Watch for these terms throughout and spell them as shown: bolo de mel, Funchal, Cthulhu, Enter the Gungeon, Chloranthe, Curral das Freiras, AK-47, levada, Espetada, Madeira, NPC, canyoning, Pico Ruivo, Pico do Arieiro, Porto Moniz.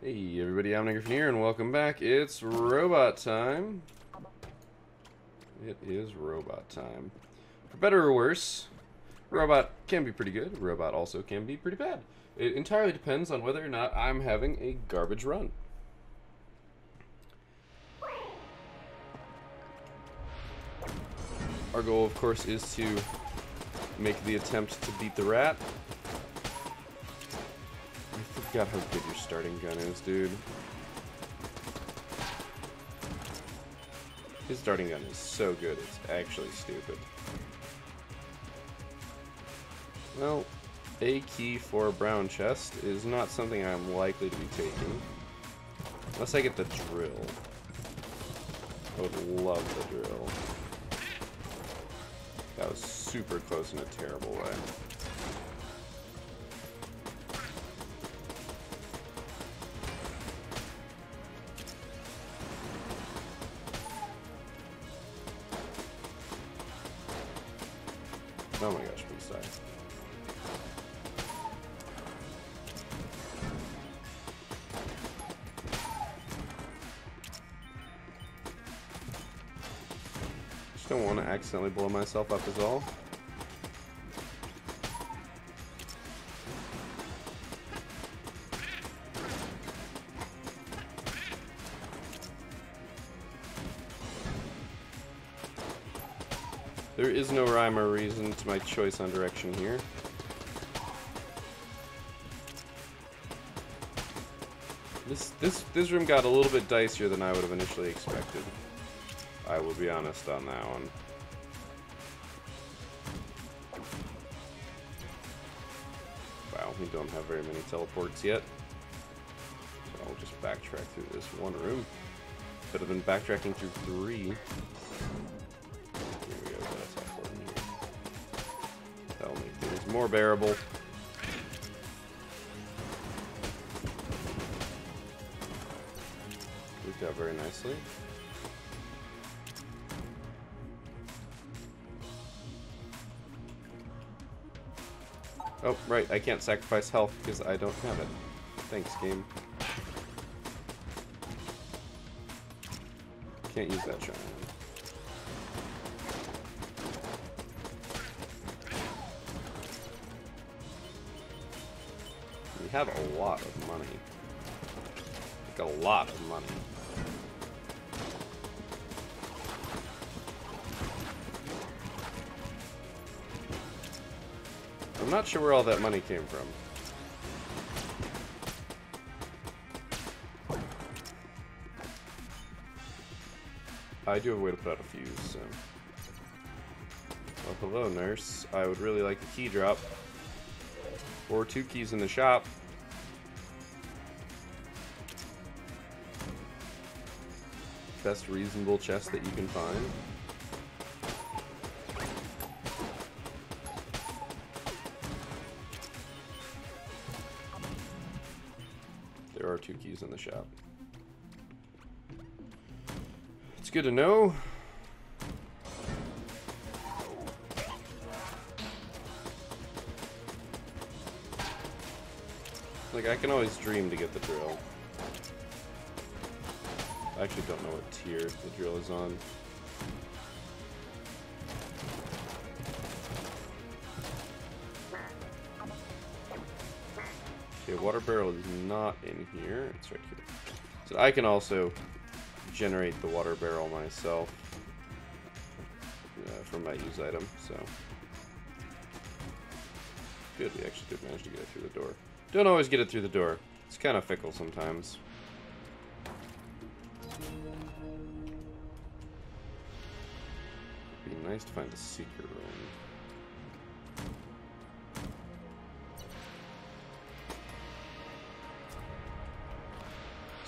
Hey everybody, I'm Griffin here, and welcome back. It's robot time. It is robot time. For better or worse, robot can be pretty good. Robot also can be pretty bad. It entirely depends on whether or not I'm having a garbage run. Our goal, of course, is to make the attempt to beat the rat. I forgot how good your starting gun is, dude. His starting gun is so good, it's actually stupid. Well, a key for a brown chest is not something I'm likely to be taking. Unless I get the drill. I would love the drill. That was super close in a terrible way. Oh my gosh, please die. Just don't want to accidentally blow myself up is all. There is no rhyme or reason to my choice on direction here. This room got a little bit dicier than I would have initially expected. I will be honest on that one. Wow, we don't have very many teleports yet. So I'll just backtrack through this one room. Could have been backtracking through three. More bearable. Worked out very nicely. Oh, right, I can't sacrifice health because I don't have it. Thanks, game. Can't use that shot. We have a lot of money. Like, a lot of money. I'm not sure where all that money came from. I do have a way to put out a fuse, so... Well, hello, nurse. I would really like the key drop. Or two keys in the shop. Best reasonable chest that you can find. There are two keys in the shop. It's good to know. Like, I can always dream to get the drill. I actually don't know what tier the drill is on. Okay, water barrel is not in here. It's right here. So I can also generate the water barrel myself from my use item, so. Good, we actually did manage to get it through the door. Don't always get it through the door. It's kind of fickle sometimes. It'd be nice to find a secret room.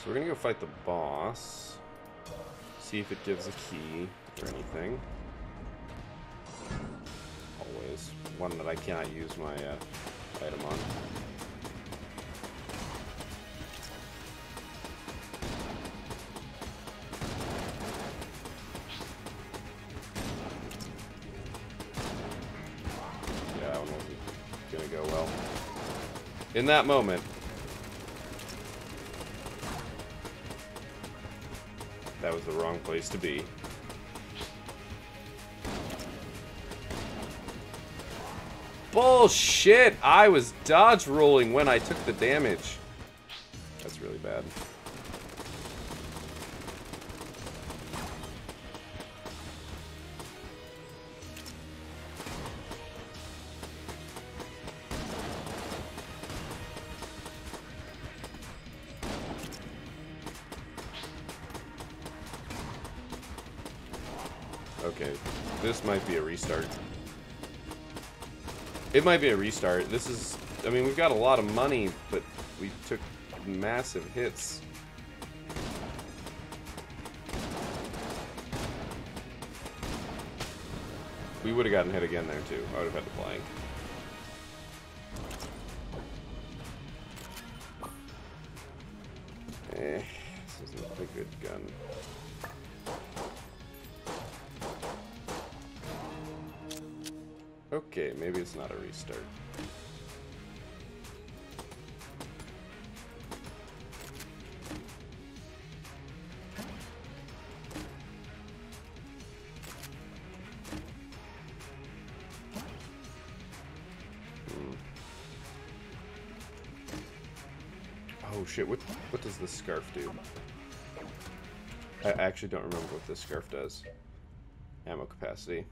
So we're gonna go fight the boss. See if it gives a key or anything. Always. One that I cannot use my item on. In that moment, That was the wrong place to be. Bullshit! I was dodge rolling when I took the damage. That's really bad. Okay, this might be a restart. It might be a restart. This is, I mean, we've got a lot of money, but we took massive hits. We would have gotten hit again there, too. I would have had to flank. Eh, this is not a good gun. Okay, maybe it's not a restart. Oh shit, what does this scarf do? I actually don't remember what this scarf does. Ammo capacity.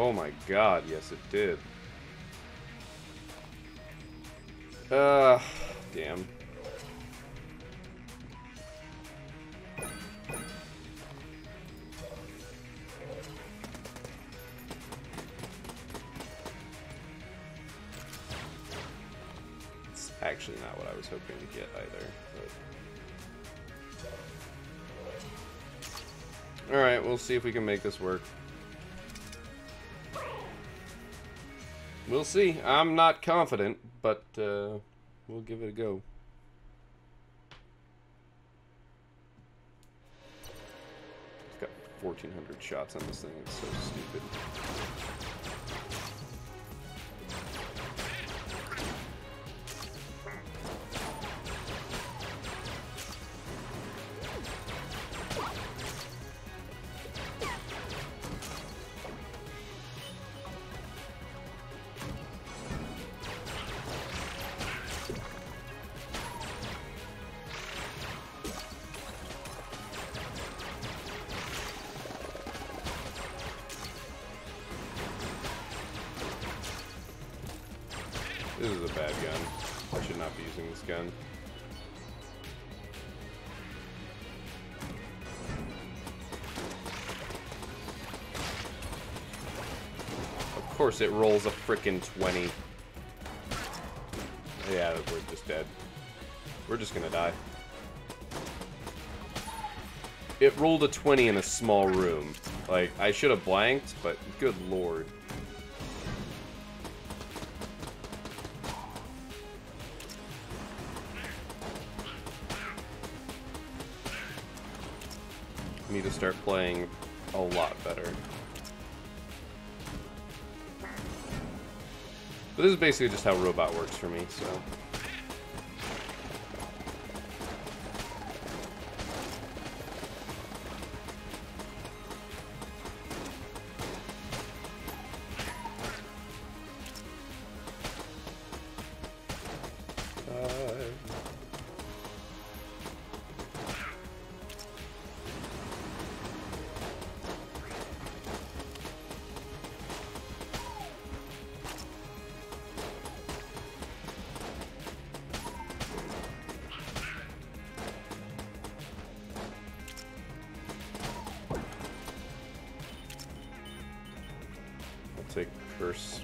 Oh my god, yes it did. Damn. It's actually not what I was hoping to get either. But... Alright, we'll see if we can make this work. We'll see. I'm not confident, but we'll give it a go. It's got 1,400 shots on this thing. It's so stupid. This is a bad gun. I should not be using this gun. Of course it rolls a frickin' 20. Yeah, we're just dead. We're just gonna die. It rolled a 20 in a small room. Like, I should have blanked, but good lord. Need to start playing a lot better. But this is basically just how Robot works for me, so. Take curse.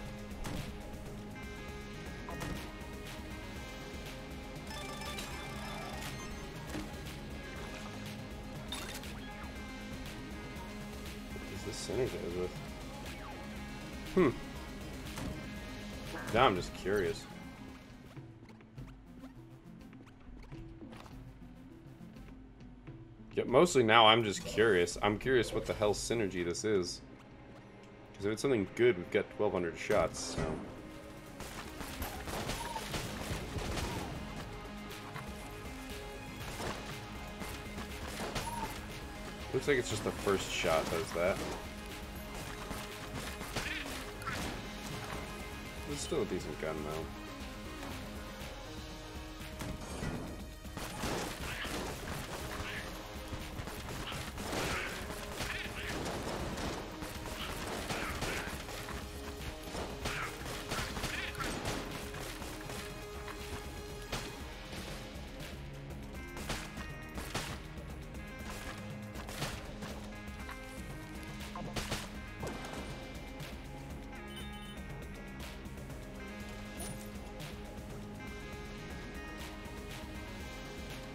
What is this synergize with? Now I'm just curious. Yet mostly now I'm just curious. I'm curious what the hell synergy this is. Because if it's something good, we've got 1,200 shots, so... Looks like it's just the first shot does that. It's still a decent gun, though.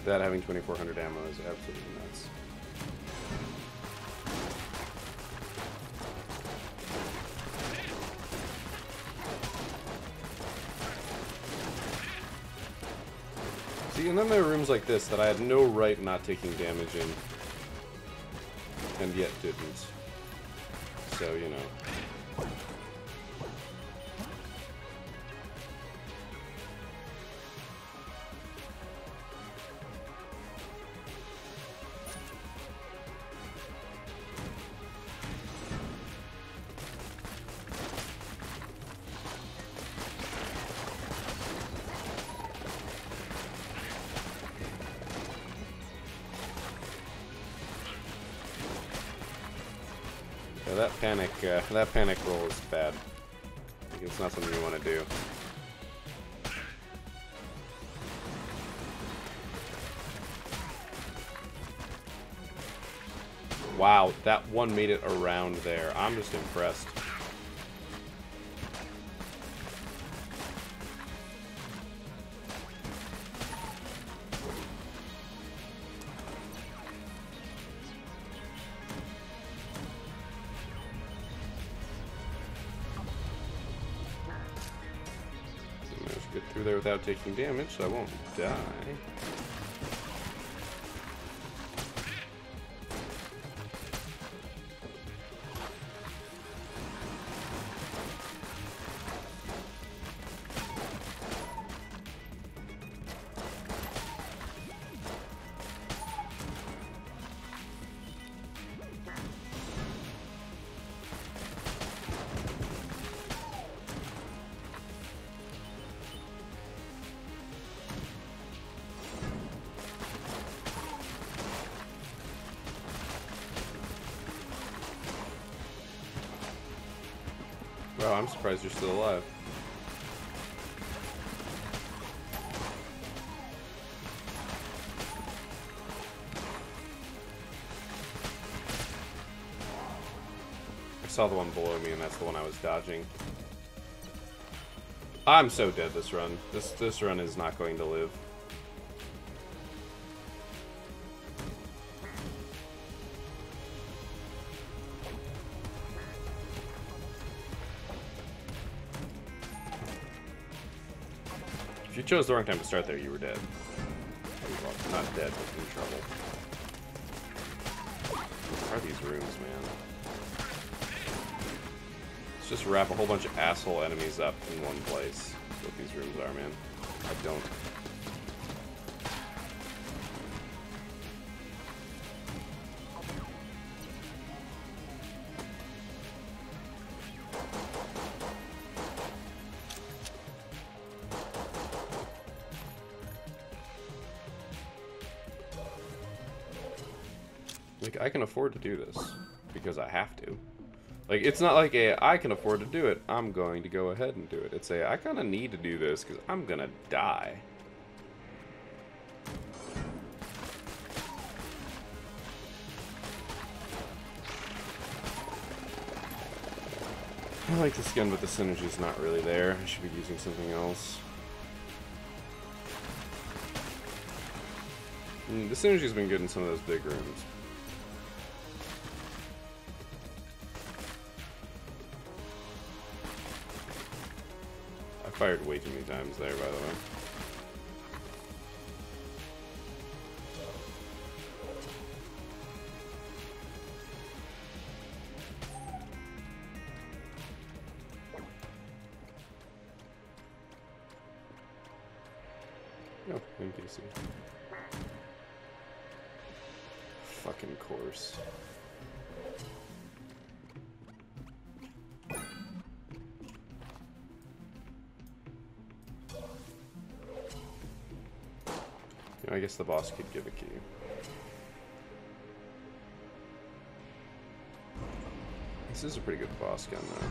That having 2400 ammo is absolutely nuts. See, and then there are rooms like this that I had no right not taking damage in, and yet didn't. So, you know. That panic roll is bad. Like, it's not something you want to do. Wow, that one made it around there. I'm just impressed. Without taking damage, so I won't die. Wow, I'm surprised you're still alive. I saw the one below me, and that's the one I was dodging. I'm so dead this run. This run is not going to live. You chose the wrong time to start there, you were dead. Well, not dead, but in trouble. What are these rooms, man? Let's just wrap a whole bunch of asshole enemies up in one place. That's what these rooms are, man. I don't. Like, I can afford to do this, because I have to. Like, it's not like a, I can afford to do it, I'm going to go ahead and do it. It's a, I kind of need to do this, because I'm going to die. I like this gun, but the synergy's not really there. I should be using something else. The synergy's been good in some of those big rooms. Fired way too many times there, by the way. Oh, NPC. fucking course. You know, I guess the boss could give a key. This is a pretty good boss gun, though.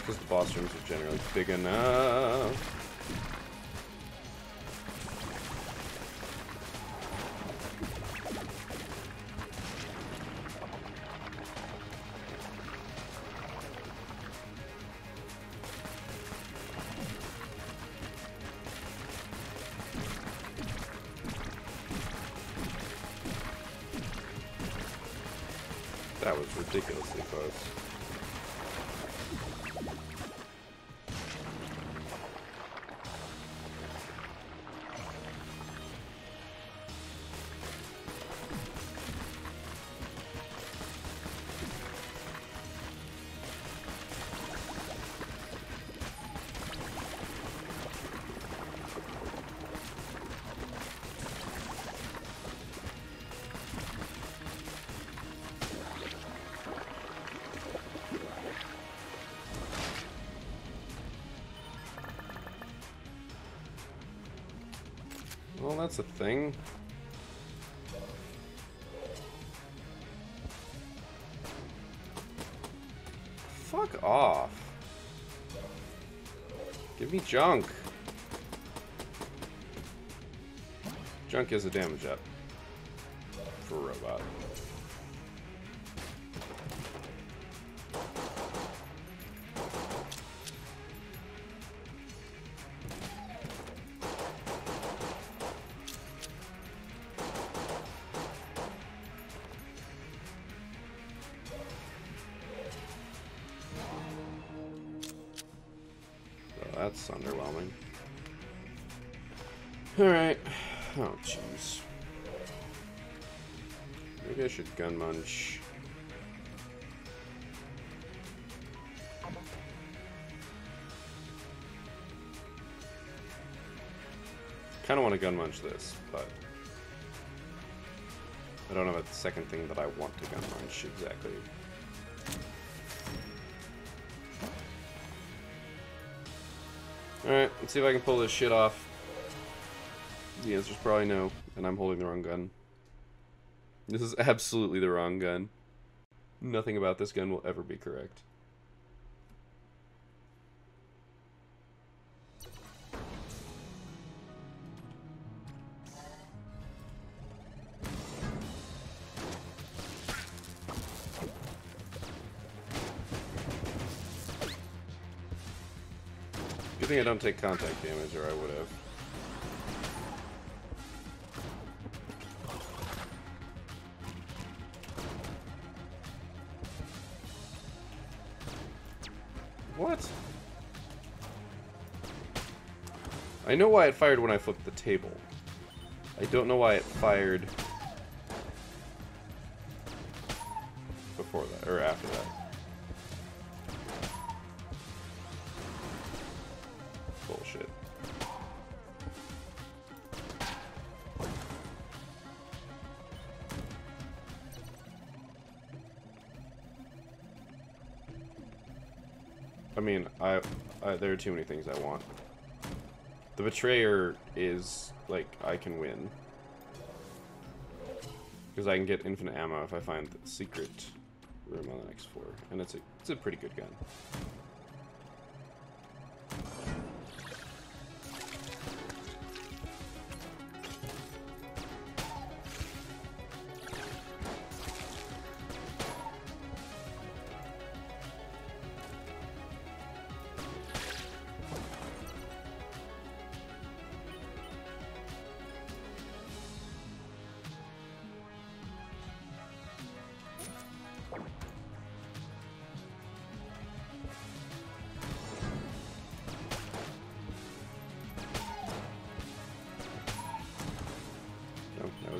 Because the boss rooms are generally big enough. That was ridiculously close. Well, that's a thing. Fuck off. Give me junk. Junk is a damage up for a robot. That's underwhelming. Alright. Oh, jeez. Maybe I should gun munch. Kind of want to gun munch this, but I don't know about the second thing that I want to gun munch exactly. Alright, let's see if I can pull this shit off. The answer's probably no, and I'm holding the wrong gun. This is absolutely the wrong gun. Nothing about this gun will ever be correct. I think I don't take contact damage, or I would have. What? I know why it fired when I flipped the table. I don't know why it fired before that, or after that. Bullshit. I mean, I there are too many things I want. The Betrayer is, like, I can win. Because I can get infinite ammo if I find the secret room on the next floor. And it's a pretty good gun.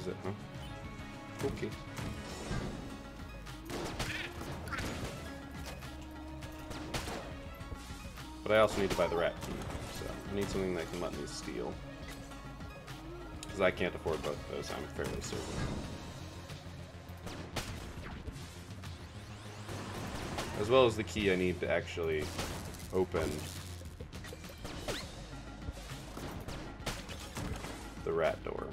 It, huh? Okay. But I also need to buy the rat key, so I need something that can let me steal. because I can't afford both of those, I'm fairly certain. As well as the key I need to actually open the rat door.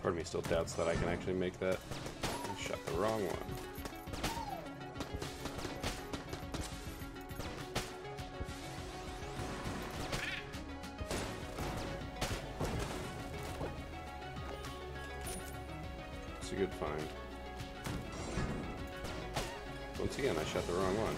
Part of me still doubts that I can actually make that. I shot the wrong one. It's a good find. Once again, I shot the wrong one.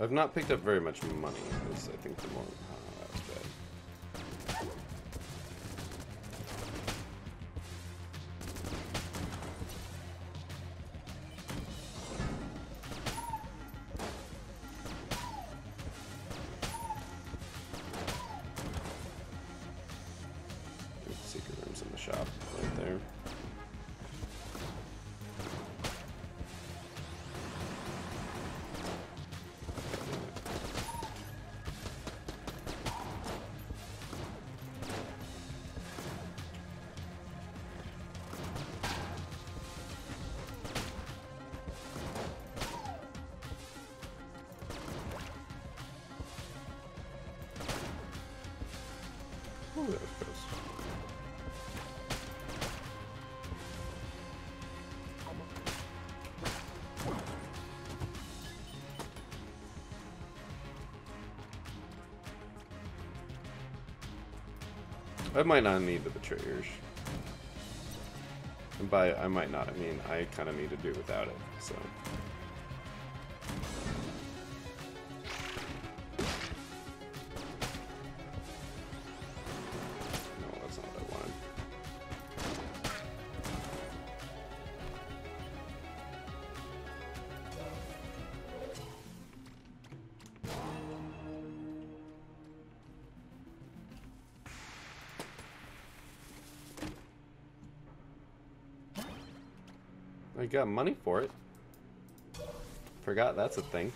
I've not picked up very much money, because I think the more... that was bad. There's secret rooms in the shop, right there. Oh, that was close. I might not need the betrayers. And by I might not, I mean I kind of need to do without it, so... I got money for it. Forgot that's a thing.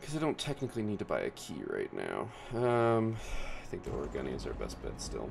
Because I don't technically need to buy a key right now. I think the origami is our best bet still.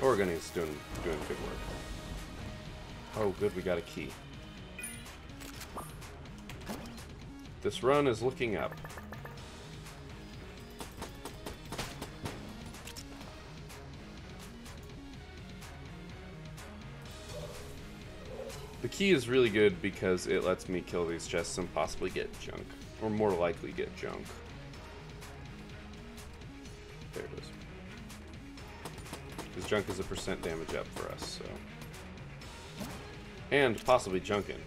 Oregon's doing good work. Oh, good, we got a key. This run is looking up. The key is really good because it lets me kill these chests and possibly get junk, or more likely get junk. There it is. Because junk is a percent damage up for us, so. And possibly junkin'.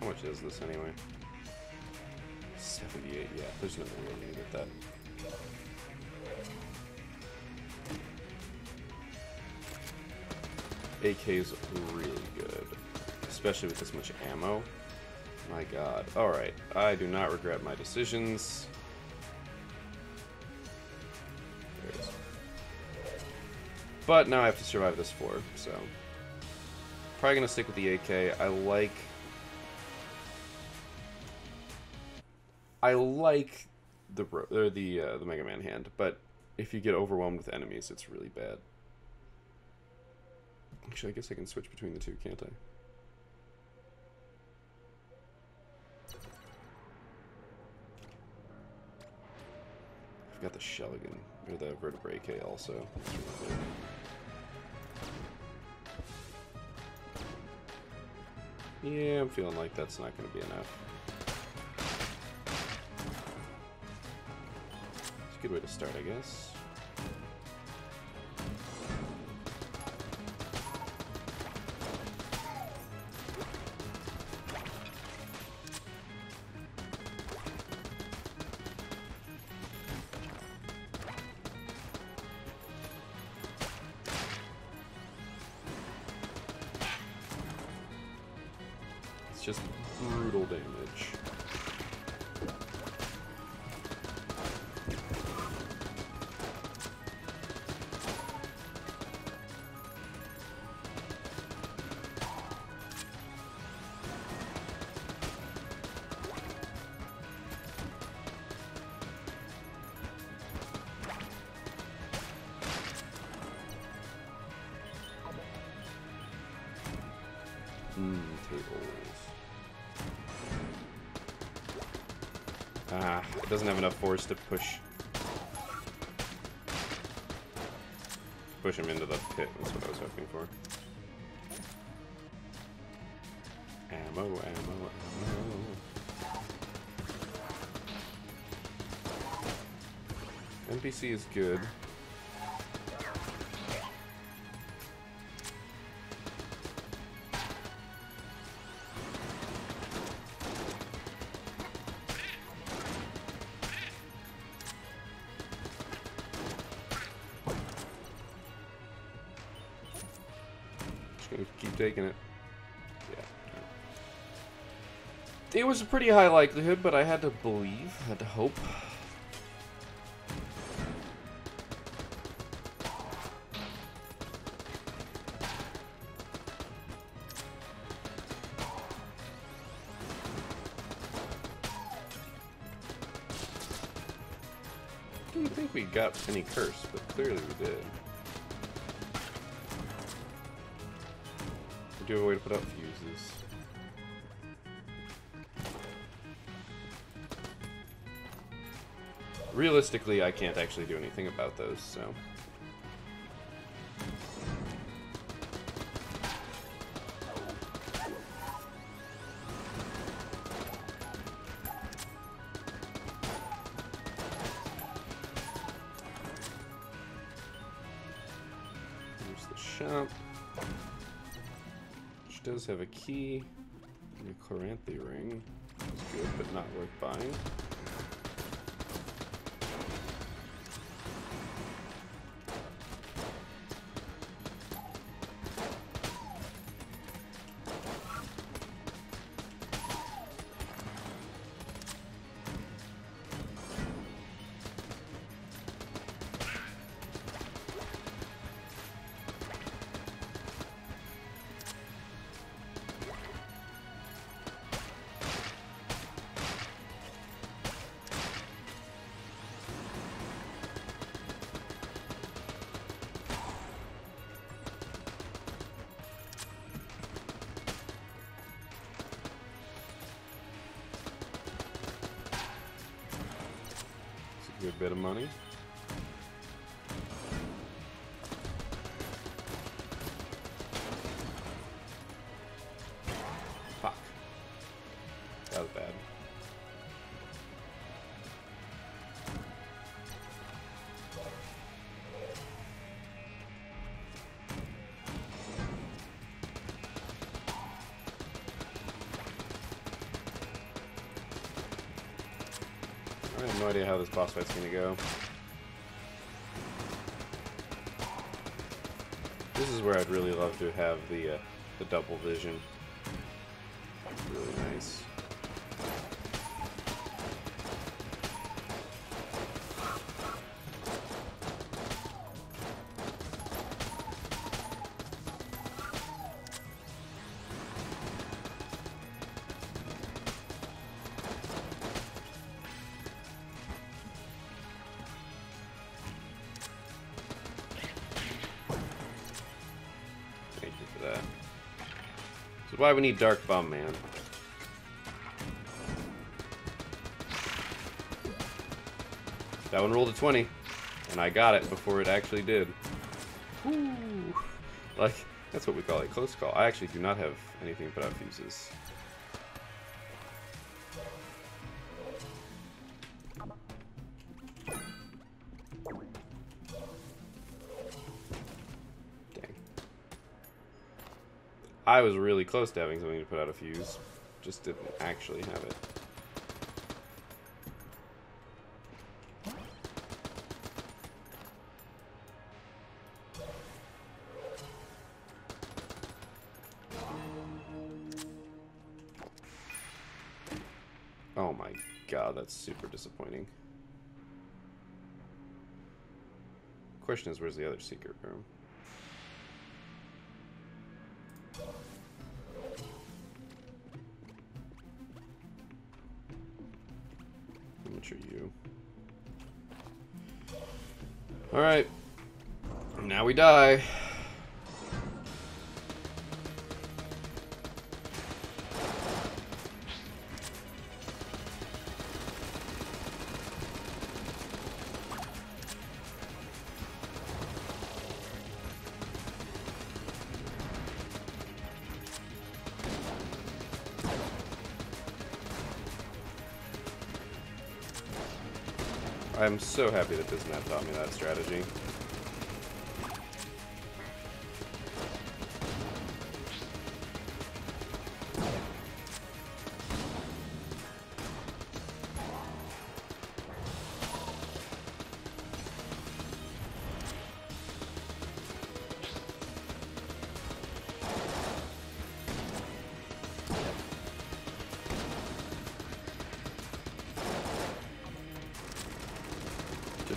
How much is this anyway? 78, yeah, there's no way I'm gonna get that. AK is really good, especially with this much ammo. My god. Alright, I do not regret my decisions. There it is. But now I have to survive this 4, so... probably gonna stick with the AK. I like the Mega Man hand, but if you get overwhelmed with enemies, it's really bad. Actually, I guess I can switch between the two, can't I? I've got the Shelligan, or the Vertebrae AK also. Yeah, I'm feeling like that's not going to be enough. It's a good way to start, I guess. Just brutal damage. Tables. Ah, it doesn't have enough force to push him into the pit. That's what I was hoping for. Ammo, ammo, ammo. NPC is good. Keep taking it. Yeah. It was a pretty high likelihood, but I had to believe, had to hope. I didn't think we got any curse, but clearly we did. Do you have a way to put out fuses? Realistically, I can't actually do anything about those, so... there's the shop. Does have a key and a Chloranthe ring. It's good, but not worth buying. Good bit of money. Fuck. That was bad. I have no idea how this boss fight's gonna go. This is where I'd really love to have the double vision. Really nice. Why we need Dark Bomb Man. That one rolled a 20, and I got it before it actually did. Ooh. Like, that's what we call a close call. I actually do not have anything to put out fuses. I was really close to having something to put out a fuse, just didn't actually have it. Oh my god, that's super disappointing. Question is, where's the other secret room? Alright, now we die. I'm so happy that this map taught me that strategy.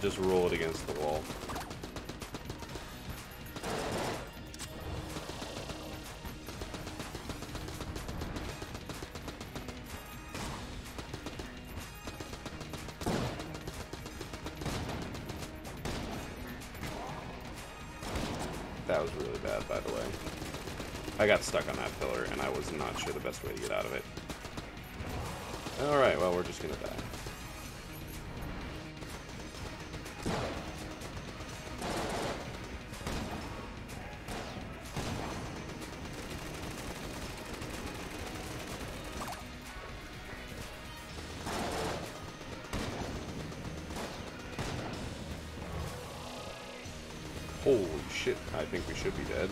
Just roll it against the wall. That was really bad, by the way. I got stuck on that pillar, and I was not sure the best way to get out of it. Alright, well, we're just gonna die. Holy shit, I think we should be dead.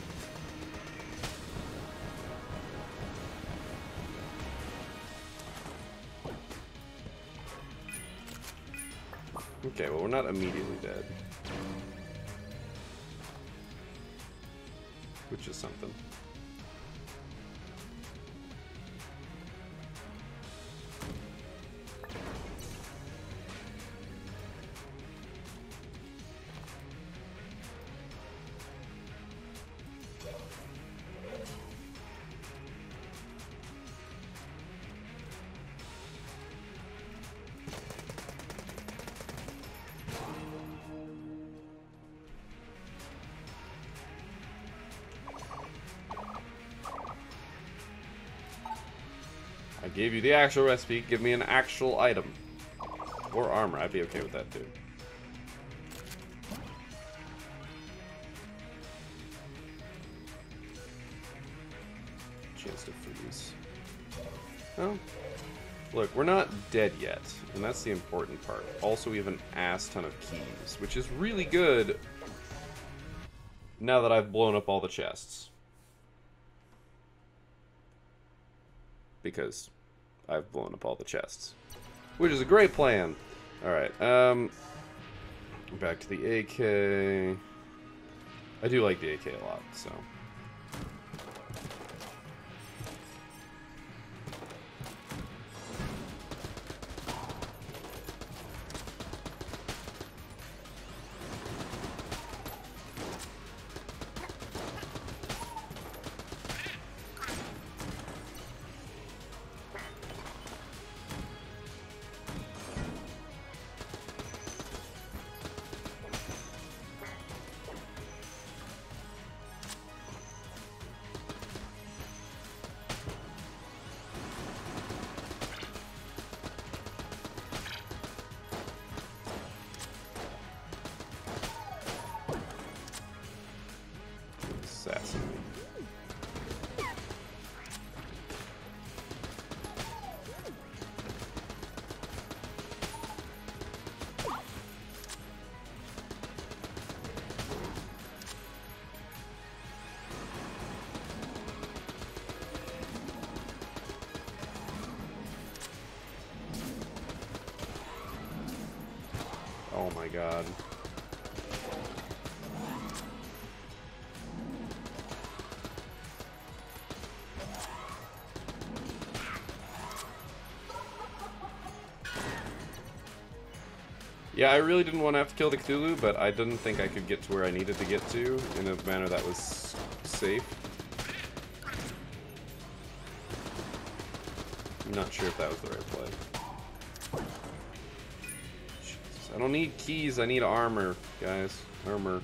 Okay, well, we're not immediately dead. Which is something. I gave you the actual recipe, give me an actual item. Or armor, I'd be okay with that too. Chance to freeze. Oh. Look, we're not dead yet, and that's the important part. Also, we have an ass ton of keys, which is really good now that I've blown up all the chests. Because I've blown up all the chests, which is a great plan. Alright, back to the AK. I do like the AK a lot, so. Oh my god. Yeah, I really didn't want to have to kill the Cthulhu, but I didn't think I could get to where I needed to get to in a manner that was safe. I'm not sure if that was the right play. I don't need keys, I need armor, guys. Armor.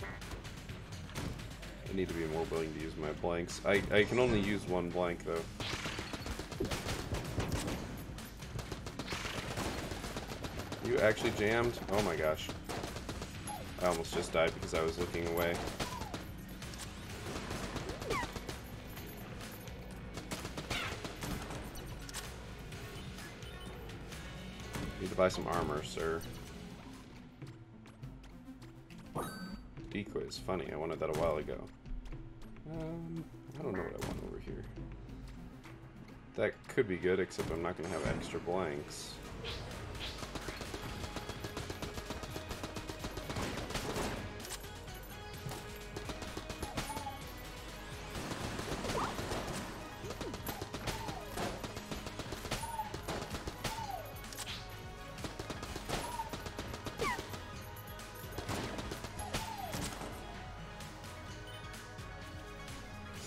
I need to be more willing to use my blanks. I can only use one blank, though. You actually jammed? Oh my gosh. I almost just died because I was looking away. Buy some armor, sir. Decoy is funny. I wanted that a while ago. I don't know what I want over here. That could be good, except I'm not going to have extra blanks.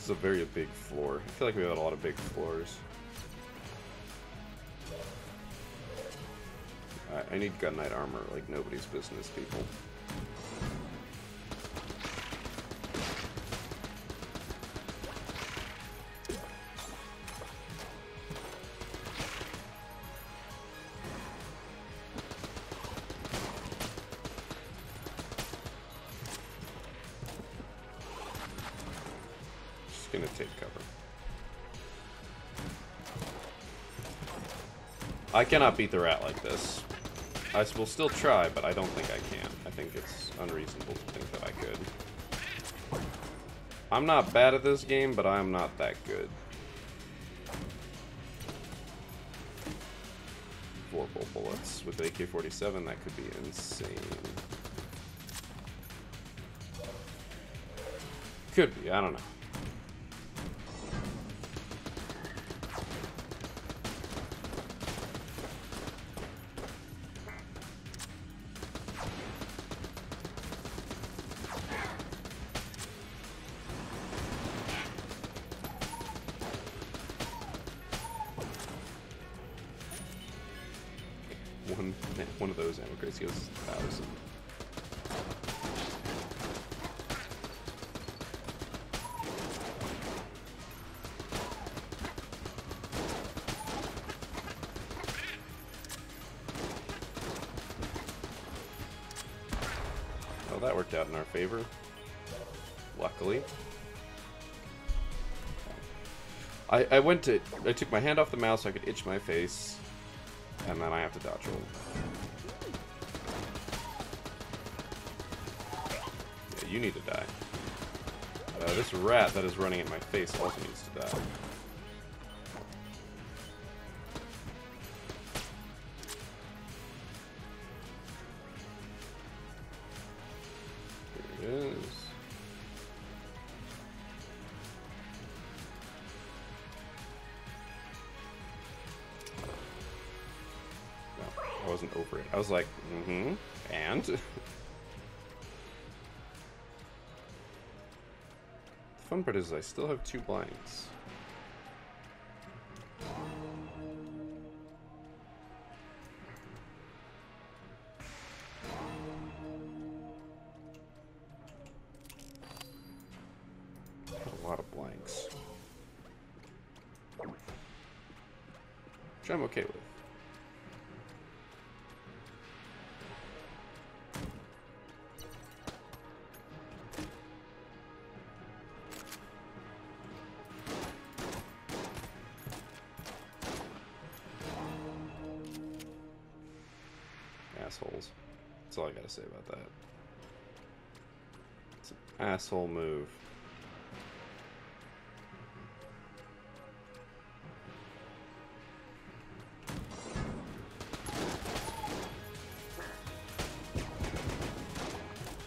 A very big floor. I feel like we had a lot of big floors. I need Gun Knight armor like nobody's business, people. Gonna take cover. I cannot beat the rat like this. I will still try, but I don't think I can. I think it's unreasonable to think that I could. I'm not bad at this game, but I'm not that good. Four bullets with AK-47, that could be insane. Could be, I don't know. One of those ammo crates goes 1,000. Well, that worked out in our favor, luckily. I went to, I took my hand off the mouse so I could itch my face. And then I have to dodge roll. Yeah, you need to die. This rat that is running at my face also needs to die. is. No, I wasn't over it. I was like, mm-hmm, and? The fun part is I still have two blinds. A lot of blanks. Which I'm okay with. Assholes. That's all I gotta say about that. It's an asshole move.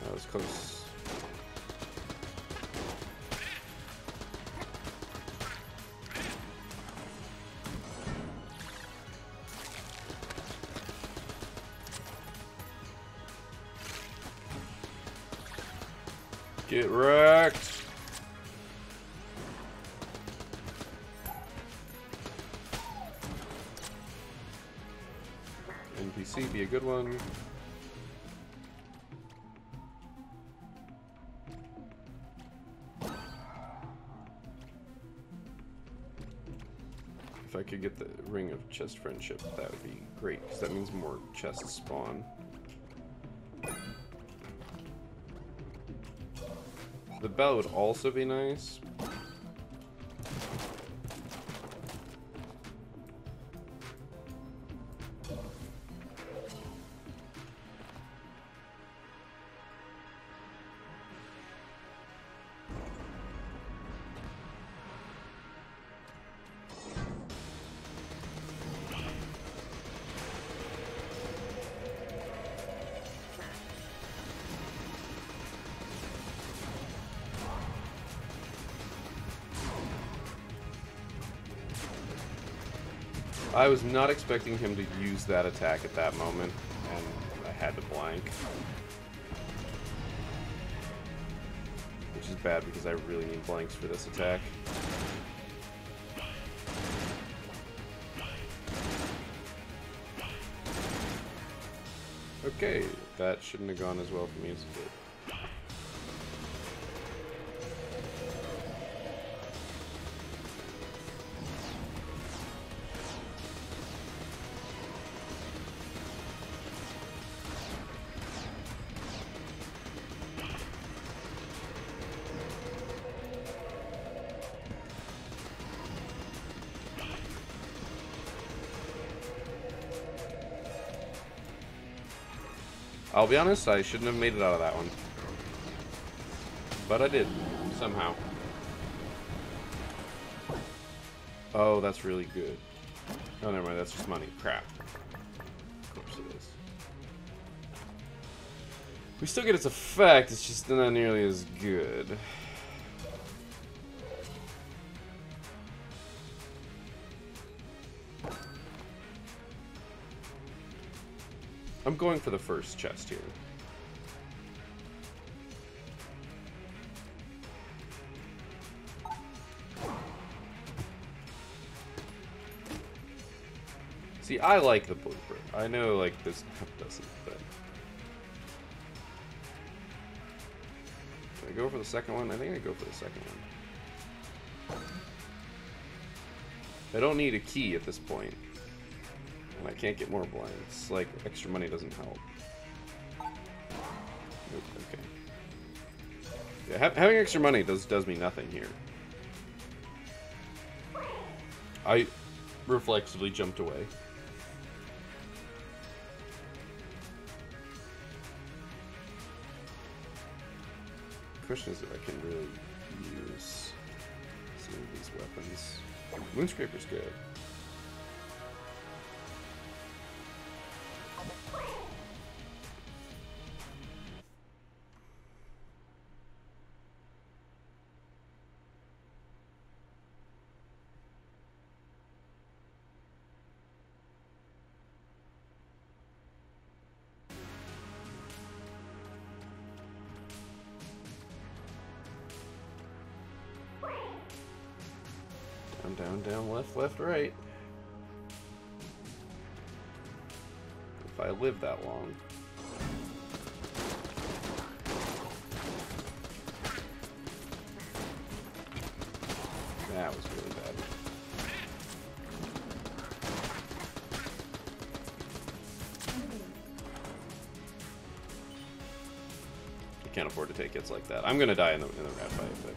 That was close. Get wrecked! NPC be a good one. If I could get the Ring of Chest Friendship, that would be great, because that means more chests spawn. The bell would also be nice. I was not expecting him to use that attack at that moment, and I had to blank. Which is bad because I really need blanks for this attack. Okay, that shouldn't have gone as well for me as it did. I'll be honest, I shouldn't have made it out of that one. But I did, somehow. Oh, that's really good. Oh, never mind, that's just money. Crap. Of course it is. We still get its effect, it's just not nearly as good. I'm going for the first chest here. See, I like the blooper. I know, like, this map doesn't, but... Did I go for the second one? I think I go for the second one. I don't need a key at this point. And I can't get more blinds. Like, extra money doesn't help. Nope, okay. Yeah, having extra money does me nothing here. I reflexively jumped away. The question is if I can really use some of these weapons. Moonscraper's good. Down, down, down, left, left, right. If I live that long. That was really bad. I can't afford to take hits like that. I'm gonna die in the rat fight, but.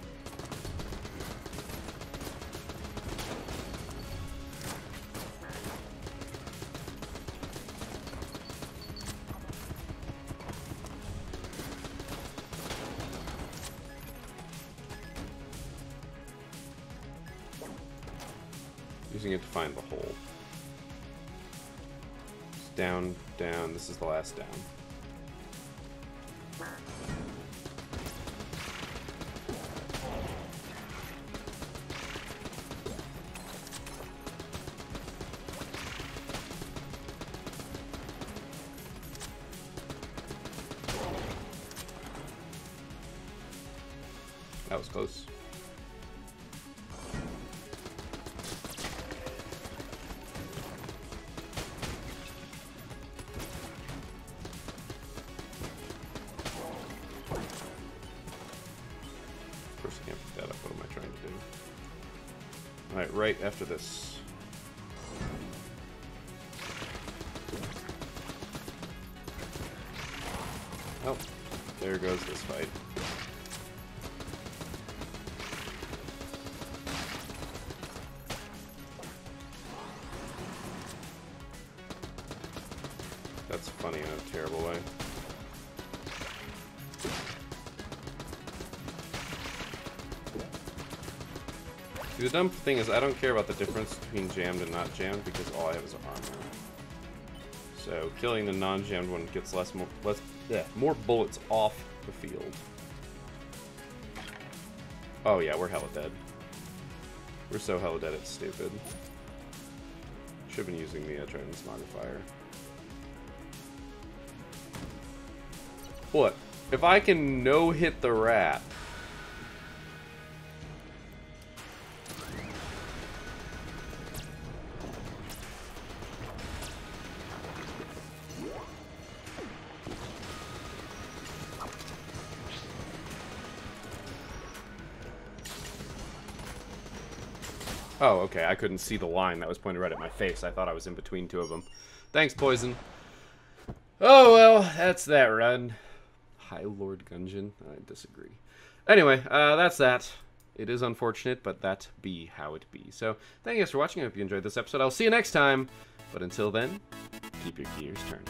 Using it to find the hole. It's down, down. This is the last down. That was close. Alright, right after this. Oh, there goes this fight. That's funny in a terrible way. See, the dumb thing is I don't care about the difference between jammed and not jammed because all I have is armor. So killing the non-jammed one gets more bullets off the field. Oh yeah, we're hella dead. We're so hella dead it's stupid. Should've been using the Trident's modifier. Look, if I can no-hit the rat, oh, okay, I couldn't see the line that was pointed right at my face. I thought I was in between two of them. Thanks, Poison. Oh, well, that's that run. High Lord Gungeon. I disagree. Anyway, that's that. It is unfortunate, but that be how it be. So, thank you guys for watching. I hope you enjoyed this episode. I'll see you next time. But until then, keep your gears turning.